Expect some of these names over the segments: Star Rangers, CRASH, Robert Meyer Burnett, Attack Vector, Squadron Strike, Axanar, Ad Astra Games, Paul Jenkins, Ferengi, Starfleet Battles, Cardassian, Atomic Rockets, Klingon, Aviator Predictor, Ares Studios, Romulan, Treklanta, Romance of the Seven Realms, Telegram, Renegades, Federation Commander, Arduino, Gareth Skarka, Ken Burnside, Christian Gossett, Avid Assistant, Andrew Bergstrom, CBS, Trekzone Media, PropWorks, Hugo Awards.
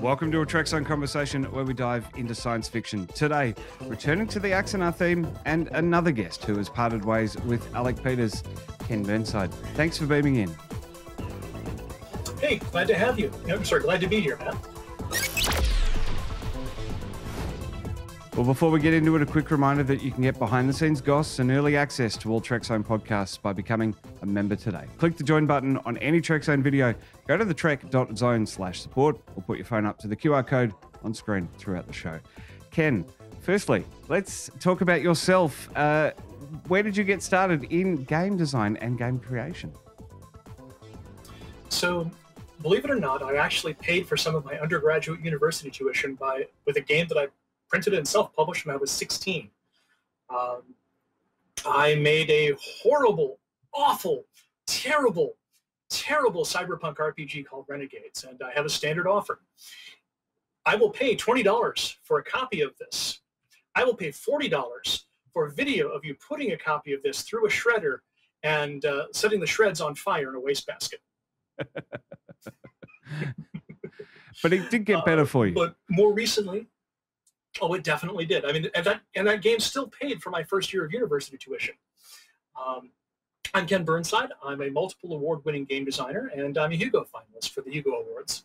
Welcome to a Trekzone Conversation, where we dive into science fiction. Today, returning to the Axanar theme and another guest who has parted ways with Alec Peters, Ken Burnside. Thanks for beaming in. Hey, glad to have you. I'm sorry, glad to be here, man. Well, before we get into it, a quick reminder that you can get behind-the-scenes goss and early access to all Trekzone podcasts by becoming a member today. Click the join button on any Trekzone video, go to the trek.zone/support, or put your phone up to the QR code on screen throughout the show. Ken, firstly, let's talk about yourself. Where did you get started in game design and game creation? So, believe it or not, I actually paid for some of my undergraduate university tuition with a game that I printed and self-published when I was 16. I made a horrible, awful, terrible cyberpunk RPG called Renegades, and I have a standard offer. I will pay $20 for a copy of this. I will pay $40 for a video of you putting a copy of this through a shredder and setting the shreds on fire in a wastebasket. But it did get better for you. But more recently... Oh, it definitely did. I mean, and that game still paid for my first year of university tuition. I'm Ken Burnside. I'm a multiple award-winning game designer, and I'm a Hugo finalist for the Hugo Awards.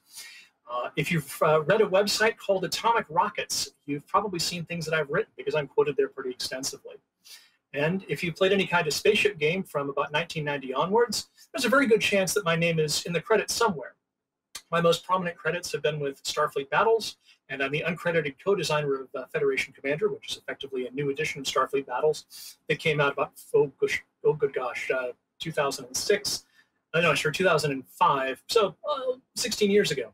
If you've read a website called Atomic Rockets, you've probably seen things that I've written because I'm quoted there pretty extensively. And if you played any kind of spaceship game from about 1990 onwards, there's a very good chance that my name is in the credits somewhere. My most prominent credits have been with Starfleet Battles, and I'm the uncredited co-designer of Federation Commander, which is effectively a new edition of Starfleet Battles that came out about, oh good gosh, 2006, no, sure, 2005, so 16 years ago.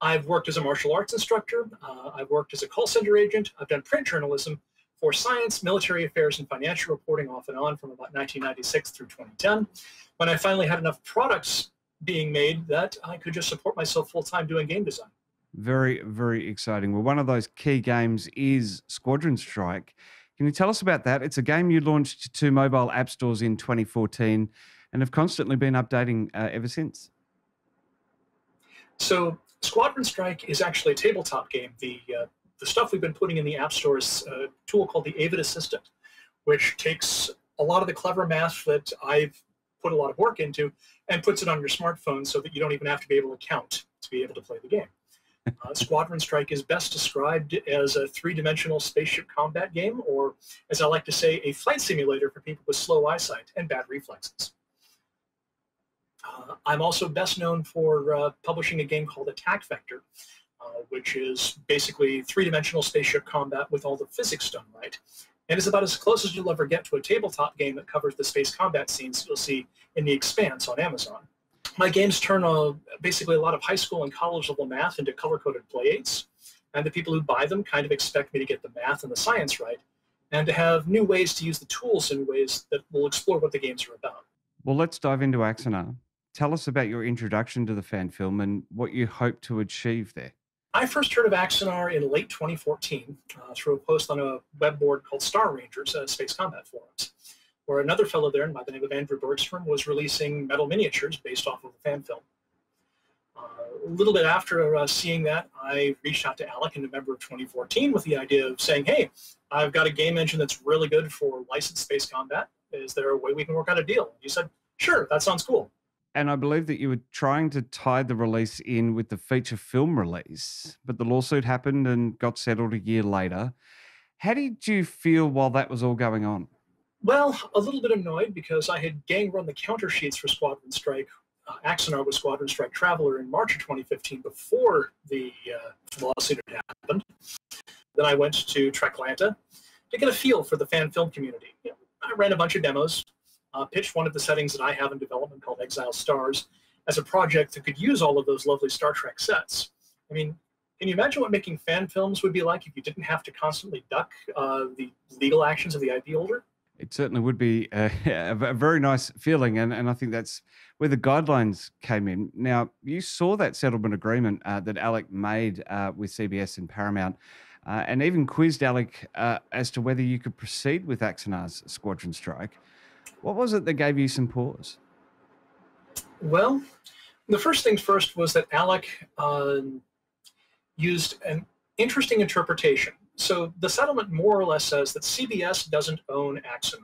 I've worked as a martial arts instructor, I've worked as a call center agent, I've done print journalism for science, military affairs, and financial reporting off and on from about 1996 through 2010, when I finally had enough products being made that I could just support myself full-time doing game design. Very, very exciting. Well, one of those key games is Squadron Strike. Can you tell us about that? It's a game you launched to mobile app stores in 2014 and have constantly been updating ever since. So Squadron Strike is actually a tabletop game. The stuff we've been putting in the app store is a tool called the Avid Assistant, which takes a lot of the clever math that I've put a lot of work into and puts it on your smartphone so that you don't even have to be able to count to be able to play the game. Squadron Strike is best described as a three-dimensional spaceship combat game, or as I like to say, a flight simulator for people with slow eyesight and bad reflexes. I'm also best known for publishing a game called Attack Vector, which is basically three-dimensional spaceship combat with all the physics done right. And it's about as close as you'll ever get to a tabletop game that covers the space combat scenes you'll see in The Expanse on Amazon. My games turn basically a lot of high school and college-level math into color-coded playdates, and the people who buy them kind of expect me to get the math and the science right, and to have new ways to use the tools in ways that will explore what the games are about. Well, let's dive into Axanar. Tell us about your introduction to the fan film and what you hope to achieve there. I first heard of Axanar in late 2014 through a post on a web board called Star Rangers, Space Combat Forums, where another fellow there by the name of Andrew Bergstrom was releasing metal miniatures based off of a fan film. A little bit after seeing that, I reached out to Alec in November of 2014 with the idea of saying, hey, I've got a game engine that's really good for licensed space combat. Is there a way we can work out a deal? He said, sure, that sounds cool. And I believe that you were trying to tie the release in with the feature film release, but the lawsuit happened and got settled a year later. How did you feel while that was all going on? Well, a little bit annoyed because I had gang-run the counter sheets for Squadron Strike. Axanar was Squadron Strike Traveler in March of 2015 before the lawsuit had happened. Then I went to Treklanta to get a feel for the fan film community. You know, I ran a bunch of demos. Pitched one of the settings that I have in development called Exile Stars as a project that could use all of those lovely Star Trek sets. I mean, can you imagine what making fan films would be like if you didn't have to constantly duck the legal actions of the IP holder? It certainly would be a very nice feeling, and I think that's where the guidelines came in. Now, you saw that settlement agreement that Alec made with CBS and Paramount, and even quizzed Alec as to whether you could proceed with Axanar's Squadron Strike. What was it that gave you some pause? Well, the first thing first was that Alec used an interesting interpretation. So the settlement more or less says that CBS doesn't own Axanar.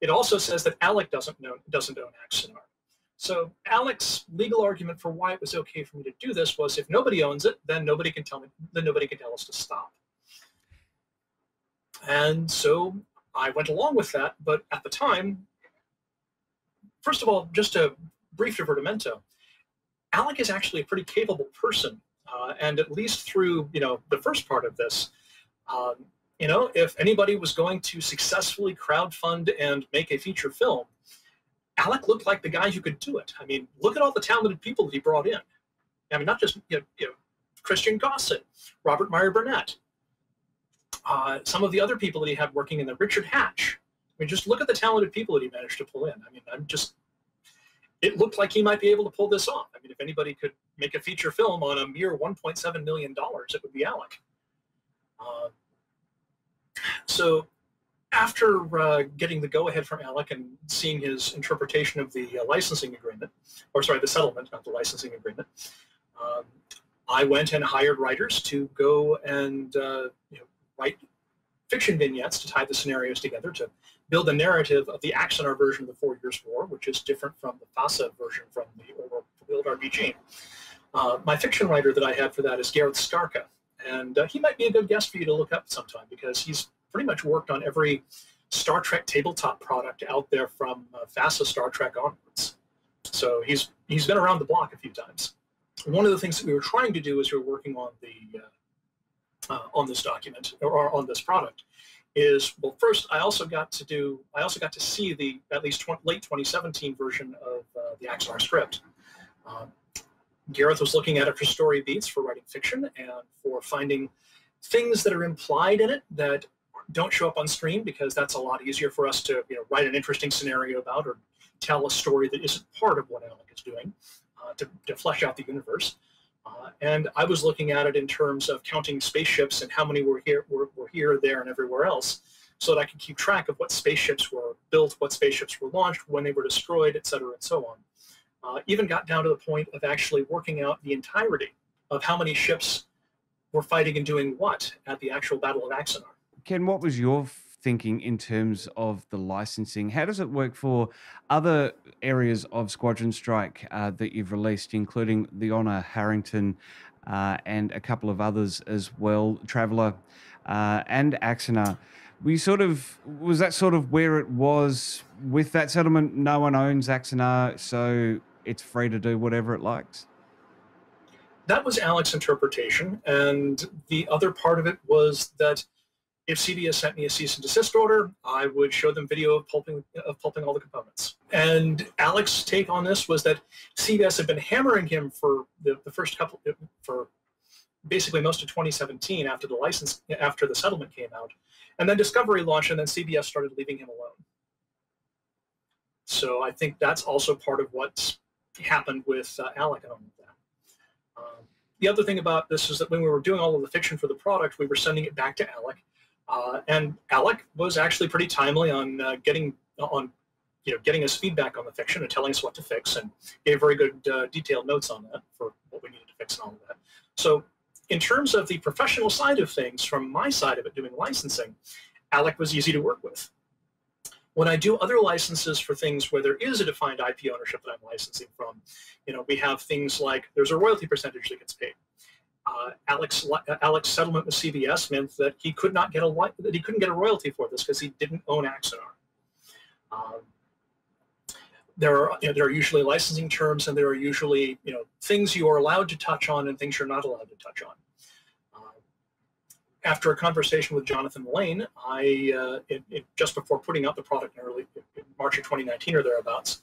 It also says that Alec doesn't own Axanar. So Alec's legal argument for why it was okay for me to do this was, if nobody owns it, then nobody can tell me, then nobody can tell us to stop. And so I went along with that, but at the time, first of all, just a brief divertimento, Alec is actually a pretty capable person, and at least through the first part of this, if anybody was going to successfully crowdfund and make a feature film, Alec looked like the guy who could do it. I mean, look at all the talented people that he brought in. I mean, not just Christian Gossett, Robert Meyer Burnett, some of the other people that he had working in there, Richard Hatch. I mean, just look at the talented people that he managed to pull in. I mean, it looked like he might be able to pull this off. I mean, if anybody could make a feature film on a mere $1.7 million, it would be Alec. So after getting the go-ahead from Alec and seeing his interpretation of the licensing agreement, or sorry, the settlement, not the licensing agreement, I went and hired writers to go and write fiction vignettes to tie the scenarios together to build a narrative of the Axanar version of the 4 Years' War, which is different from the FASA version from the old RPG. My fiction writer that I had for that is Gareth Skarka, and he might be a good guest for you to look up sometime, because he's pretty much worked on every Star Trek tabletop product out there from FASA Star Trek onwards. So he's been around the block a few times. And one of the things that we were trying to do as we were working on the on this document or on this product is, well, first I also got to see the at least late 2017 version of the Axanar script. Gareth was looking at it for story beats, for writing fiction, and for finding things that are implied in it that don't show up on screen, because that's a lot easier for us to write an interesting scenario about or tell a story that isn't part of what Alec is doing to flesh out the universe. And I was looking at it in terms of counting spaceships and how many were here, there, and everywhere else, so that I could keep track of what spaceships were built, what spaceships were launched, when they were destroyed, et cetera, and so on. Even got down to the point of actually working out the entirety of how many ships were fighting and doing what at the actual Battle of Axanar. Ken, what was your thinking in terms of the licensing? How does it work for other areas of Squadron Strike that you've released, including the Honor, Harrington, and a couple of others as well, Traveller and Axanar? Was that sort of where it was with that settlement? No one owns Axanar, so it's free to do whatever it likes. That was Alec's interpretation, and the other part of it was that if CBS sent me a cease and desist order, I would show them video of pulping all the components. And Alec's take on this was that CBS had been hammering him for the first couple, for basically most of 2017 after the license, after the settlement came out, and then Discovery launched, and then CBS started leaving him alone. So I think that's also part of what happened with Alec and all of that. The other thing about this is that when we were doing all of the fiction for the product, we were sending it back to Alec. And Alec was actually pretty timely on getting us feedback on the fiction and telling us what to fix, and gave very good detailed notes on that for what we needed to fix and all of that. So in terms of the professional side of things, from my side of it doing licensing, Alec was easy to work with. When I do other licenses for things where there is a defined IP ownership that I'm licensing from, we have things like there's a royalty percentage that gets paid. Alec's settlement with CBS meant that he could not get a royalty for this because he didn't own Axanar. There are usually licensing terms, and there are usually things you are allowed to touch on and things you're not allowed to touch on. After a conversation with Jonathan Lane, just before putting out the product in March of 2019 or thereabouts,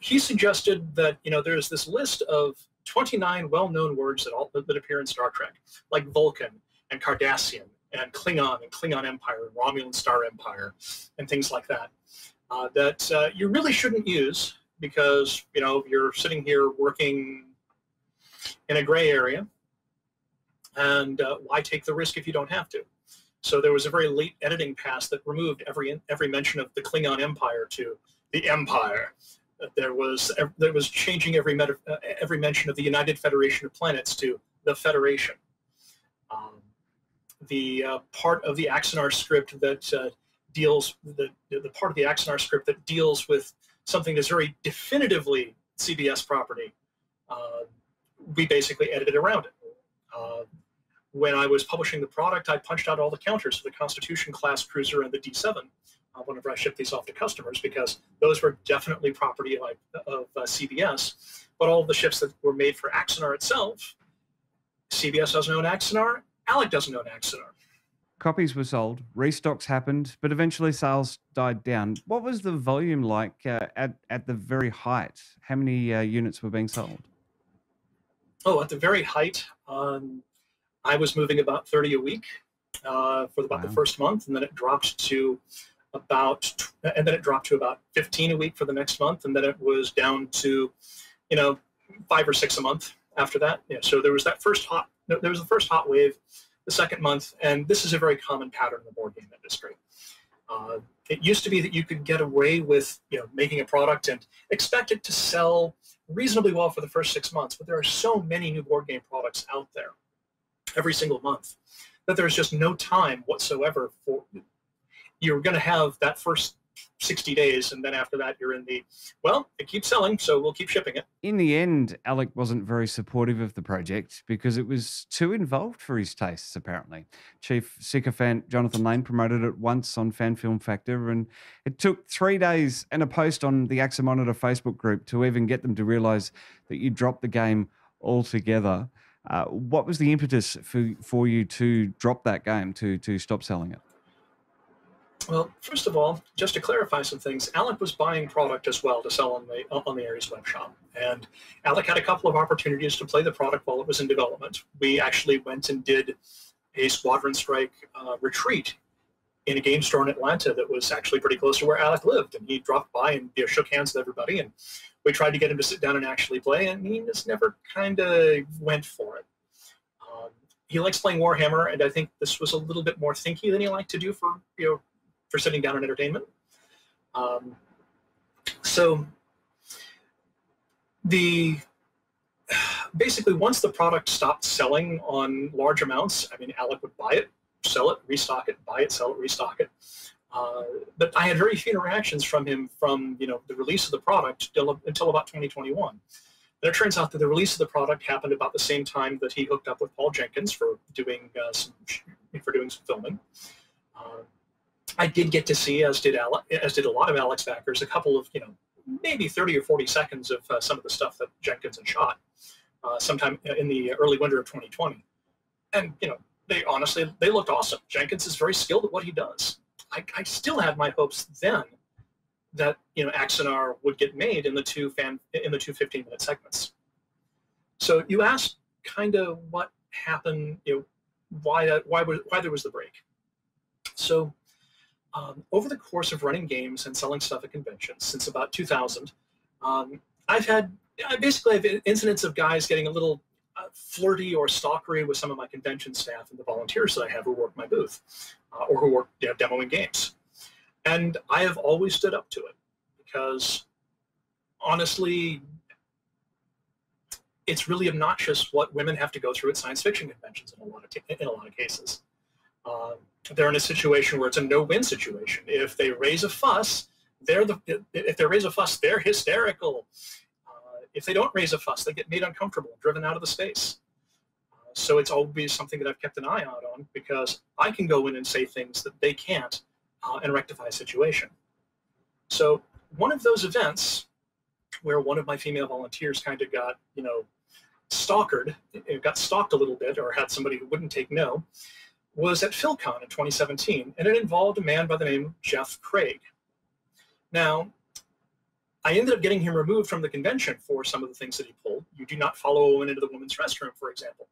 he suggested that there's this list of 29 well-known words that appear in Star Trek, like Vulcan and Cardassian and Klingon Empire and Romulan Star Empire and things like that, that you really shouldn't use because, you're sitting here working in a gray area, and why take the risk if you don't have to? So there was a very late editing pass that removed every mention of the Klingon Empire to the Empire. There was changing every mention of the United Federation of Planets to the Federation. The part of the Axanar script that deals the part of the Axanar script that deals with something that's very definitively CBS property. We basically edited around it. When I was publishing the product, I punched out all the counters for the Constitution class cruiser and the D7 whenever I shipped these off to customers, because those were definitely property of CBS. But all of the ships that were made for Axanar itself, CBS doesn't own Axanar, Alec doesn't own Axanar. Copies were sold, restocks happened, but eventually sales died down. What was the volume like at the very height? How many units were being sold? Oh, at the very height, I was moving about 30 a week for about the first month, and then it dropped to about 15 a week for the next month, and then it was down to, 5 or 6 a month after that. Yeah, so there was that first hot wave, the second month, and this is a very common pattern in the board game industry. It used to be that you could get away with making a product and expect it to sell reasonably well for the first 6 months, but there are so many new board game products out there every single month that there's just no time whatsoever for you're going to have that first 60 days, and then after that you're in the, well, it keeps selling, so we'll keep shipping it. In the end, Alec wasn't very supportive of the project because it was too involved for his tastes, apparently. Chief sycophant Jonathan Lane promoted it once on Fan Film Factor, and it took 3 days and a post on the Axanar Monitor Facebook group to even get them to realise that you dropped the game altogether. What was the impetus for you to drop that game, to stop selling it? Well, first of all, just to clarify some things, Alec was buying product as well to sell on the Ares web shop. And Alec had a couple of opportunities to play the product while it was in development. We actually went and did a Squadron Strike retreat in a game store in Atlanta that was actually pretty close to where Alec lived. And he dropped by and shook hands with everybody. And we tried to get him to sit down and actually play, and he just never kind of went for it. He likes playing Warhammer, and I think this was a little bit more thinky than he liked to do for sitting down and entertainment. So basically once the product stopped selling on large amounts, I mean, Alec would buy it, sell it, restock it, buy it, sell it, restock it. But I had very few interactions from him from the release of the product until about 2021. And it turns out that the release of the product happened about the same time that he hooked up with Paul Jenkins for doing some filming. I did get to see, as did a lot of Alec's backers, a couple of, maybe 30 or 40 seconds of some of the stuff that Jenkins had shot sometime in the early winter of 2020. And, they looked awesome. Jenkins is very skilled at what he does. I still had my hopes then that, Axanar would get made in the two 15-minute segments. So you asked kind of what happened, why there was the break. So over the course of running games and selling stuff at conventions since about 2000, I've had incidents of guys getting a little flirty or stalkery with some of my convention staff and the volunteers that I have who work my booth or who work demoing games. And I have always stood up to it because, honestly, it's really obnoxious what women have to go through at science fiction conventions in a lot of cases. They're in a situation where it's a no-win situation. If they raise a fuss, they're hysterical. If they don't raise a fuss, they get made uncomfortable, driven out of the space. So it's always something that I've kept an eye out on because I can go in and say things that they can't and rectify a situation. So one of those events where one of my female volunteers kind of got, got stalked a little bit or had somebody who wouldn't take no, was at PhilCon in 2017, and it involved a man by the name of Jeff Craig. Now, I ended up getting him removed from the convention for some of the things that he pulled. You do not follow a woman into the women's restroom, for example.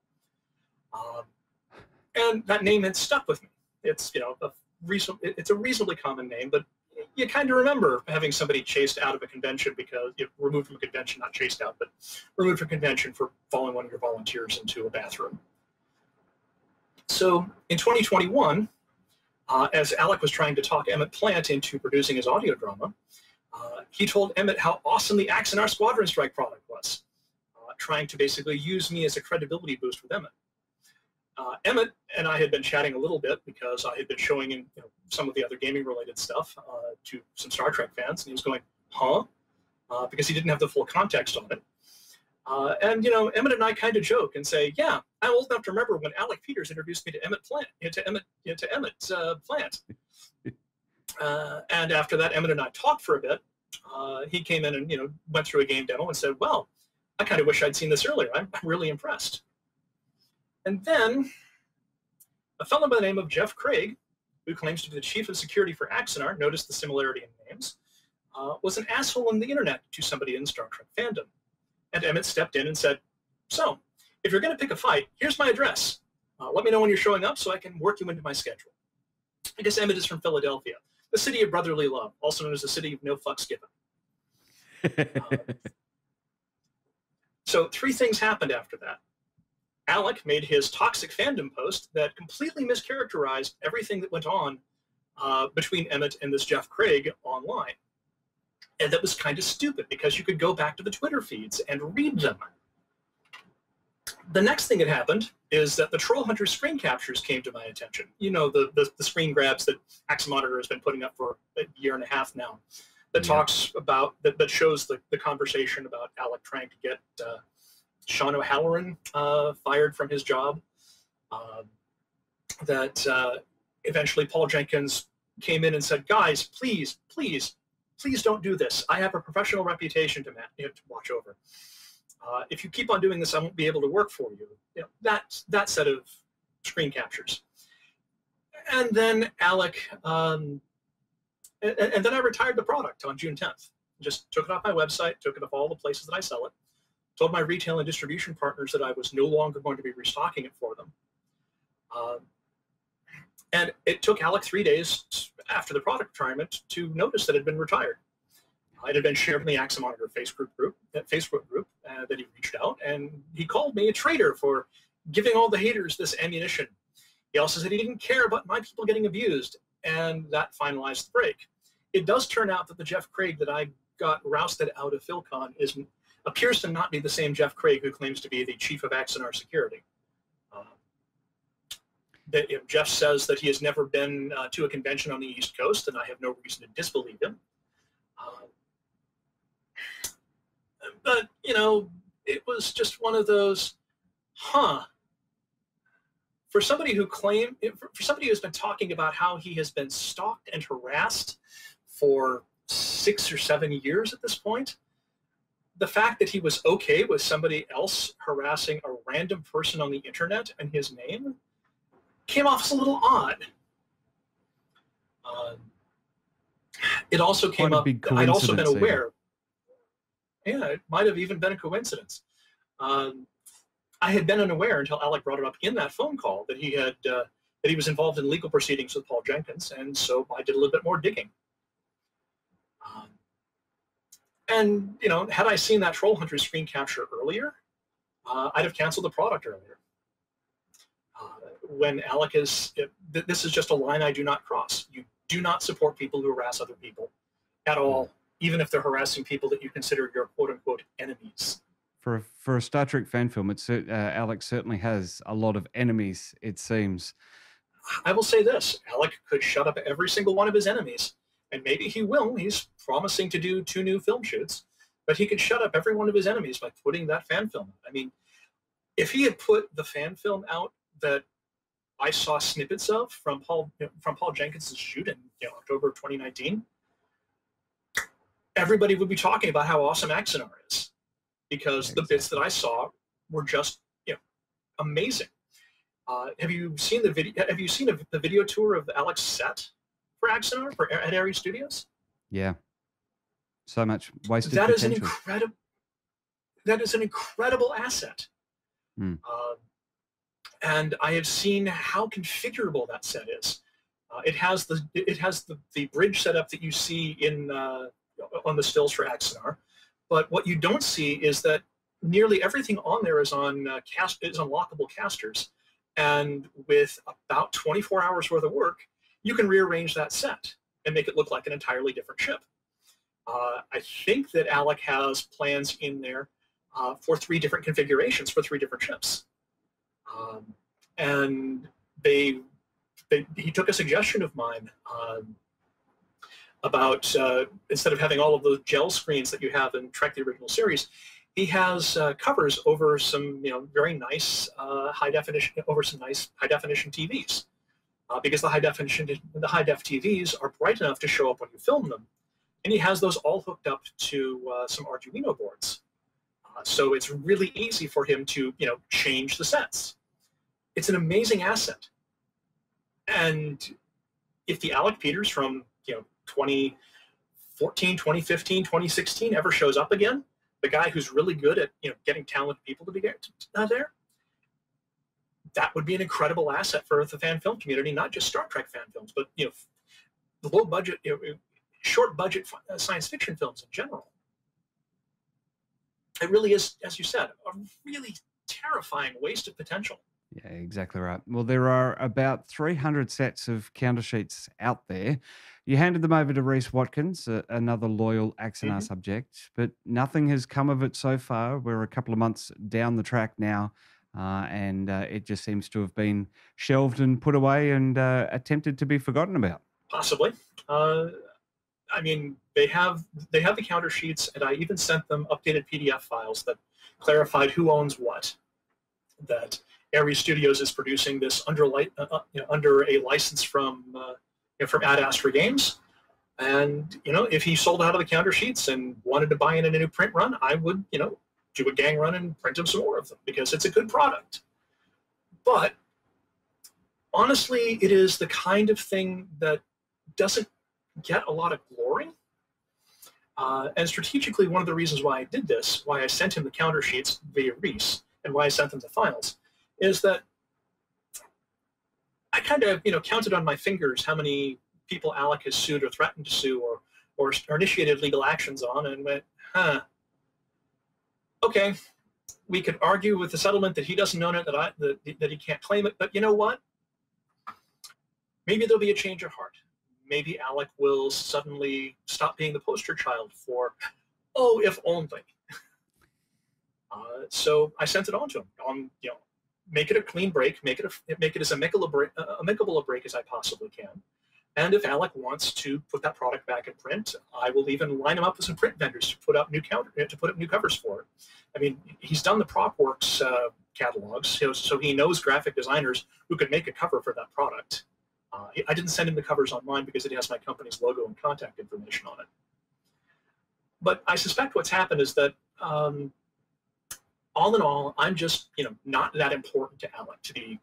And that name had stuck with me. It's, it's a reasonably common name, but you kind of remember having somebody chased out of a convention because removed from a convention, not chased out, but removed from a convention for following one of your volunteers into a bathroom. So in 2021, as Alec was trying to talk Emmett Plant into producing his audio drama, he told Emmett how awesome the Axanar Squadron Strike product was, trying to basically use me as a credibility boost with Emmett. Emmett and I had been chatting a little bit because I had been showing him some of the other gaming-related stuff to some Star Trek fans, and he was going, huh? Because he didn't have the full context on it. And, Emmett and I kind of joke and say, yeah, I'm old enough to remember when Alec Peters introduced me to Emmett Plant. And after that, Emmett and I talked for a bit. He came in and, went through a game demo and said, well, I kind of wish I'd seen this earlier. I'm really impressed. And then a fellow by the name of Jeff Craig, who claims to be the chief of security for Axanar, noticed the similarity in names, was an asshole on the internet to somebody in Star Trek fandom. And Emmett stepped in and said, so, if you're going to pick a fight, here's my address. Let me know when you're showing up so I can work you into my schedule. I guess Emmett is from Philadelphia, the city of brotherly love, also known as the city of no fucks given. So three things happened after that. Alec made his toxic fandom post that completely mischaracterized everything that went on between Emmett and this Jeff Craig online. And that was kind of stupid because you could go back to the Twitter feeds and read them. The next thing that happened is that the Troll Hunter screen captures came to my attention. You know, the screen grabs that Axanar Monitor has been putting up for a year and a half now that talks about, that shows the conversation about Alec trying to get Sean O'Halloran fired from his job, that eventually Paul Jenkins came in and said, guys, please don't do this. I have a professional reputation to watch over. If you keep on doing this, I won't be able to work for you. That set of screen captures. And then Alec, and then I retired the product on June 10th. Just took it off my website, took it off all the places that I sell it, told my retail and distribution partners that I was no longer going to be restocking it for them. And it took Alec 3 days after the product retirement to notice that it had been retired. It had been shared in the Axanar Monitor Facebook group that he reached out, and he called me a traitor for giving all the haters this ammunition. He also said he didn't care about my people getting abused, and that finalized the break. It does turn out that the Jeff Craig that I got rousted out of PhilCon appears to not be the same Jeff Craig who claims to be the chief of Axanar Security. Jeff says that he has never been to a convention on the East Coast, and I have no reason to disbelieve him. But, it was just one of those, for somebody who for somebody who's been talking about how he has been stalked and harassed for 6 or 7 years at this point, the fact that he was okay with somebody else harassing a random person on the internet in his name came off as a little odd. It also came up, I'd also been aware. Yeah, it might have even been a coincidence. I had been unaware until Alec brought it up in that phone call that he had that he was involved in legal proceedings with Paul Jenkins, and so I did a little bit more digging. And had I seen that Troll Hunter screen capture earlier, I'd have canceled the product earlier. When Alec is, this is just a line I do not cross. You do not support people who harass other people at all, even if they're harassing people that you consider your quote-unquote enemies. For a Star Trek fan film, Alec certainly has a lot of enemies, it seems. I will say this. Alec could shut up every single one of his enemies, and maybe he will. He's promising to do 2 new film shoots, but he could shut up every one of his enemies by putting that fan film out. I mean, if he had put the fan film out that I saw snippets of from Paul Jenkins' shoot in October of 2019, everybody would be talking about how awesome Axanar is, because the bits that I saw were just amazing. Have you seen the video? Have you seen the video tour of Alec's set for Axanar at Ares Studios? Yeah, so much wasted potential. That is an incredible. That is an incredible asset. Mm. And I have seen how configurable that set is. It has the bridge setup that you see in on the stills for Axanar, but what you don't see is that nearly everything on there is on lockable casters, and with about 24 hours worth of work, you can rearrange that set and make it look like an entirely different ship. I think that Alec has plans in there for 3 different configurations for 3 different ships. and he took a suggestion of mine about instead of having all of those gel screens that you have in Trek: The Original Series, he has covers over some very nice high definition TVs because the high def TVs are bright enough to show up when you film them, and he has those all hooked up to some Arduino boards, so it's really easy for him to change the sets. It's an amazing asset, and if the Alec Peters from 2014, 2015, 2016 ever shows up again, the guy who's really good at getting talented people to be there, that would be an incredible asset for the fan film community, not just Star Trek fan films, but the low budget, short budget science fiction films in general. It really is, as you said, a really terrifying waste of potential. Yeah, exactly right. Well, there are about 300 sets of counter sheets out there. You handed them over to Reese Watkins, another loyal Axanar subject, but nothing has come of it so far. We're a couple of months down the track now, and it just seems to have been shelved and put away and attempted to be forgotten about. Possibly. I mean, they have the counter sheets, and I even sent them updated PDF files that clarified who owns what, that Ares Studios is producing this under a license from Ad Astra Games, and if he sold out of the counter sheets and wanted to buy in a new print run, I would do a gang run and print him some more of them because it's a good product. But honestly, it is the kind of thing that doesn't get a lot of glory. And strategically, one of the reasons why I did this, why I sent him the counter sheets via Reese, and why I sent them the finals, is that I kind of counted on my fingers how many people Alec has sued or threatened to sue or initiated legal actions on, and went, huh, okay, we could argue with the settlement that he doesn't own it, that he can't claim it, but you know what? Maybe there'll be a change of heart. Maybe Alec will suddenly stop being the poster child for, oh, if only. So I sent it on to him. Make it a clean break, make it as amicable a break as I possibly can. And if Alec wants to put that product back in print, I will even line him up with some print vendors to put up new covers for it. I mean, he's done the PropWorks catalogs, so he knows graphic designers who could make a cover for that product. I didn't send him the covers online because it has my company's logo and contact information on it. But I suspect what's happened is that all in all, I'm just, not that important to Alec to be,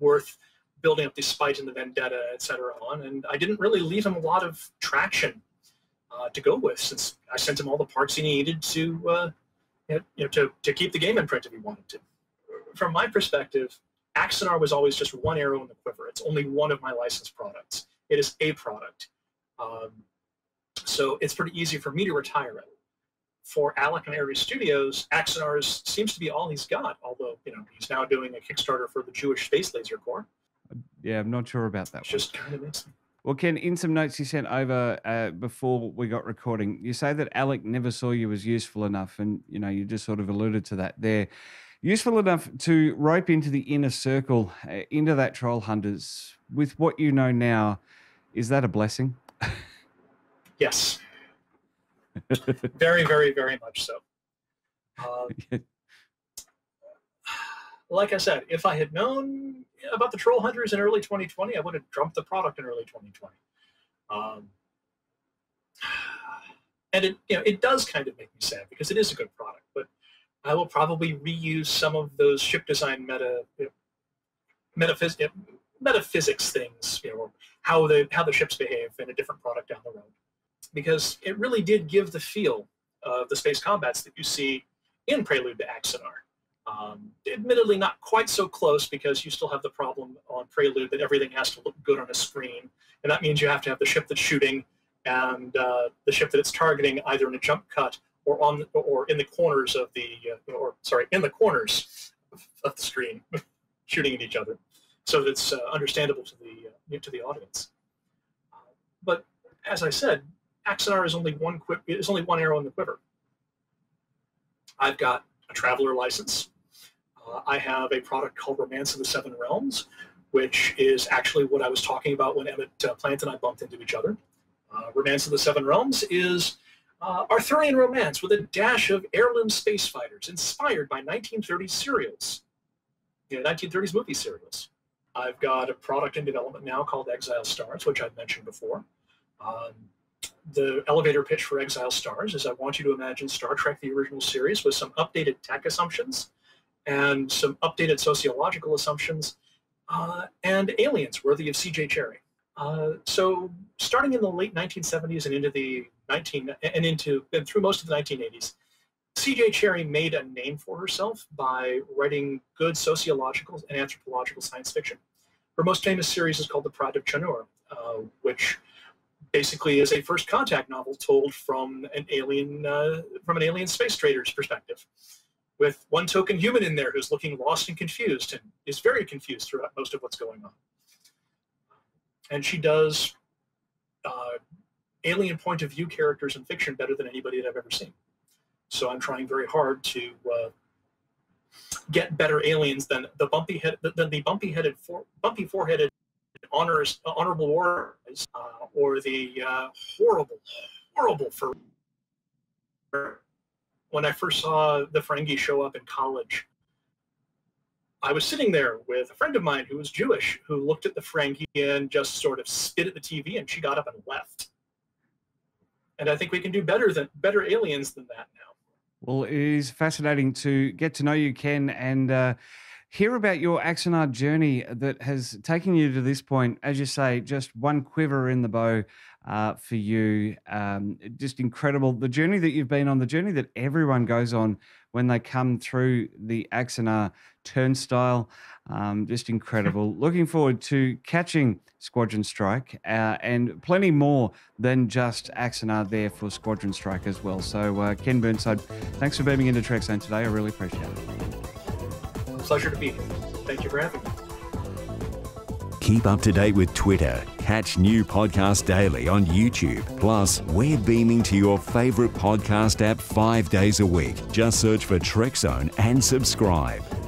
worth building up the spite and the vendetta, et cetera, on. And I didn't really leave him a lot of traction to go with, since I sent him all the parts he needed to keep the game in print if he wanted to. From my perspective, Axanar was always just one arrow in the quiver. It's only one of my licensed products. It is a product. So it's pretty easy for me to retire it. For Alec and Ares Studios, Axanar seems to be all he's got, although he's now doing a Kickstarter for the Jewish Space Laser Corps. Yeah, I'm not sure about that. Just kind of makes me... Well, Ken, in some notes you sent over before we got recording, you say that Alec never saw you as useful enough, and you just sort of alluded to that there. Useful enough to rope into the inner circle, into that Troll Hunters. With what you know now, is that a blessing? Yes. Very, very, very much so. Like I said, if I had known about the Troll Hunters in early 2020, I would have dumped the product in early 2020. And it, it does kind of make me sad because it is a good product, but I will probably reuse some of those ship design metaphysics things, how the ships behave in a different product down the road, because it really did give the feel of the space combats that you see in Prelude to Axanar. Admittedly not quite so close, because you still have the problem on Prelude that everything has to look good on a screen, and that means you have to have the ship that's shooting and the ship that it's targeting either in a jump cut or in the corners of the screen shooting at each other, so that it's understandable to the audience. But as I said, Axanar is only one arrow in the quiver. I've got a traveler license. I have a product called Romance of the Seven Realms, which is actually what I was talking about when Emmett Plant and I bumped into each other. Romance of the Seven Realms is Arthurian romance with a dash of heirloom space fighters, inspired by 1930s serials, 1930s movie serials. I've got a product in development now called Exile Stars, which I've mentioned before. The elevator pitch for Exile Stars is I want you to imagine Star Trek, the original series, with some updated tech assumptions and some updated sociological assumptions, and aliens worthy of C.J. Cherryh. So starting in the late 1970s and through most of the 1980s, C.J. Cherryh made a name for herself by writing good sociological and anthropological science fiction. Her most famous series is called The Pride of Chanur, which basically is a first contact novel told from an alien space trader's perspective, with one token human in there who's looking lost and confused, and is very confused throughout most of what's going on. And she does alien point of view characters in fiction better than anybody that I've ever seen. So I'm trying very hard to get better aliens than the bumpy foreheaded honorable warriors, or the horrible for. When I first saw the Ferengi show up in college, I was sitting there with a friend of mine who was Jewish, who looked at the Ferengi and just sort of spit at the TV, and she got up and left. And I think we can do better aliens than that now. Well, it is fascinating to get to know you, Ken, and hear about your Axanar journey that has taken you to this point. As you say, just one quiver in the bow. For you, just incredible. The journey that you've been on, the journey that everyone goes on when they come through the Axanar turnstile, just incredible. Looking forward to catching Squadron Strike, and plenty more than just Axanar there for Squadron Strike as well. So Ken Burnside, thanks for beaming into Trekzone today. I really appreciate it. Pleasure to be here. Thank you for having me. Keep up to date with Twitter. Catch new podcasts daily on YouTube. Plus, we're beaming to your favourite podcast app 5 days a week. Just search for Trekzone and subscribe.